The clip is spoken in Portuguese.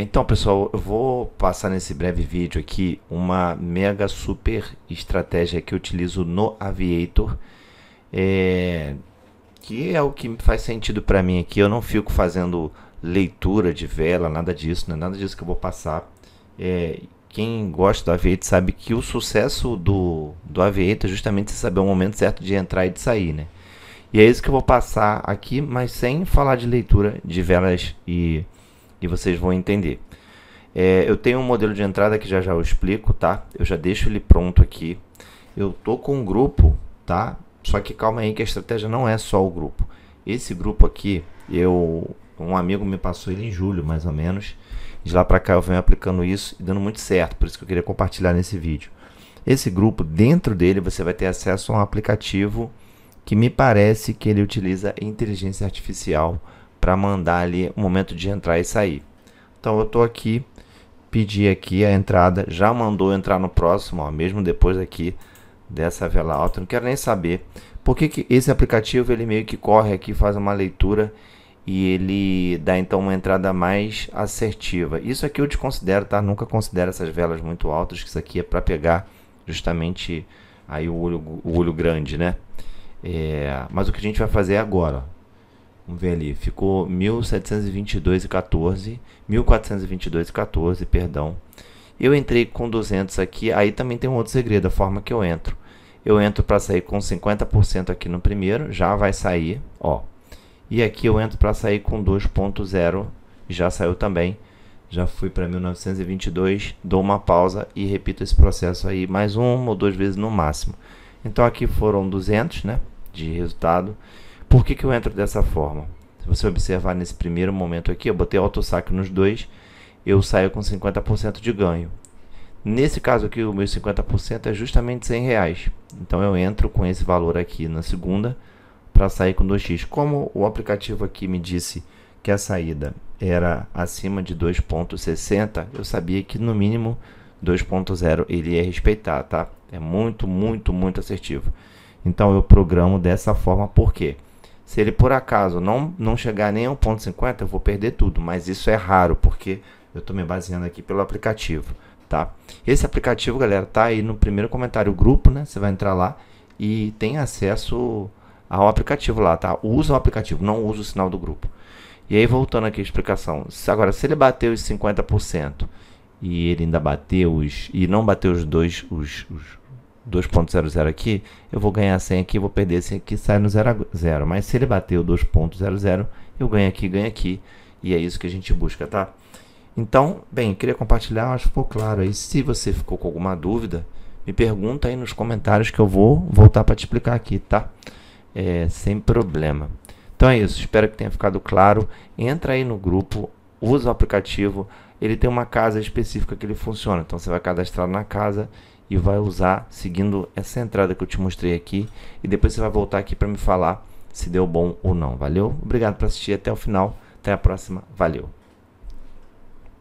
Então, pessoal, eu vou passar nesse breve vídeo aqui uma mega super estratégia que eu utilizo no Aviator, que é o que faz sentido para mim aqui. Eu não fico fazendo leitura de vela, nada disso, não é nada disso que eu vou passar. Quem gosta do Aviator sabe que o sucesso do Aviator é justamente você saber o momento certo de entrar e de sair, né? E é isso que eu vou passar aqui, mas sem falar de leitura de velas e vocês vão entender. Eu tenho um modelo de entrada que já eu explico, tá? Eu já deixo ele pronto aqui. Eu tô com um grupo, tá? Só que calma aí que a estratégia não é só o grupo. Esse grupo aqui, um amigo me passou ele em julho, mais ou menos. De lá pra cá eu venho aplicando isso e dando muito certo, por isso que eu queria compartilhar nesse vídeo. Esse grupo, dentro dele, você vai ter acesso a um aplicativo que me parece que ele utiliza inteligência artificial para mandar ali o momento de entrar e sair. Então eu tô aqui, pedi aqui a entrada, já mandou entrar no próximo, ó, mesmo depois aqui dessa vela alta. Não quero nem saber porque que esse aplicativo ele meio que corre aqui, faz uma leitura e ele dá então uma entrada mais assertiva. Isso aqui eu desconsidero, tá? Nunca considero essas velas muito altas, que isso aqui é para pegar justamente aí o olho grande, né? Mas o que a gente vai fazer agora, ó. Vamos ver ali, ficou 1722,14, 1422,14, perdão. Eu entrei com 200 aqui, aí também tem um outro segredo, a forma que eu entro. Eu entro para sair com 50% aqui no primeiro, já vai sair, ó. E aqui eu entro para sair com 2.0, já saiu também. Já fui para 1922, dou uma pausa e repito esse processo aí mais uma ou duas vezes no máximo. Então aqui foram 200, né, de resultado. Por que que eu entro dessa forma? Se você observar nesse primeiro momento aqui, eu botei auto-saque nos dois, eu saio com 50% de ganho. Nesse caso aqui, o meu 50% é justamente R$100. Então eu entro com esse valor aqui na segunda para sair com 2x. Como o aplicativo aqui me disse que a saída era acima de 2.60, eu sabia que no mínimo 2.0 ele ia respeitar, tá? É muito, muito, muito assertivo. Então eu programo dessa forma, por quê? Se ele por acaso não chegar nem a 1.50, eu vou perder tudo, mas isso é raro, porque eu estou me baseando aqui pelo aplicativo, tá? Esse aplicativo, galera, tá aí no primeiro comentário, o grupo, né? Você vai entrar lá e tem acesso ao aplicativo lá, tá? Usa o aplicativo, não usa o sinal do grupo. E aí, voltando aqui a explicação, agora, se ele bateu os 50% e ele ainda bateu e não bateu os 2.00 aqui, eu vou ganhar 100 aqui, vou perder esse aqui, sai no 0,0. Mas se ele bater o 2.00, eu ganho aqui, e é isso que a gente busca, tá? Então, bem, queria compartilhar, acho que ficou claro aí. Se você ficou com alguma dúvida, me pergunta aí nos comentários que eu vou voltar para te explicar aqui, tá? Sem problema. Então é isso, espero que tenha ficado claro. Entra aí no grupo, usa o aplicativo, ele tem uma casa específica que ele funciona, então você vai cadastrar na casa e vai usar seguindo essa entrada que eu te mostrei aqui, e depois você vai voltar aqui para me falar se deu bom ou não. Valeu? Obrigado por assistir até o final. Até a próxima. Valeu!